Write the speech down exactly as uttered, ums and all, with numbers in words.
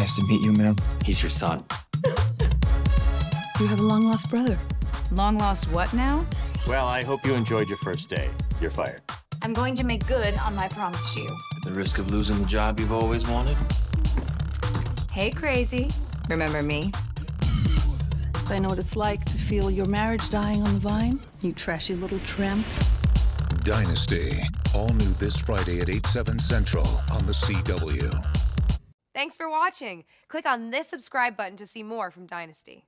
Nice to meet you, ma'am. He's your son. You have a long-lost brother. Long-lost what now? Well, I hope you enjoyed your first day. You're fired. I'm going to make good on my promise to you. At the risk of losing the job you've always wanted? Hey, crazy. Remember me? I know what it's like to feel your marriage dying on the vine, you trashy little tramp. Dynasty, all new this Friday at eight, seven Central on The C W. Thanks for watching. Click on this subscribe button to see more from Dynasty.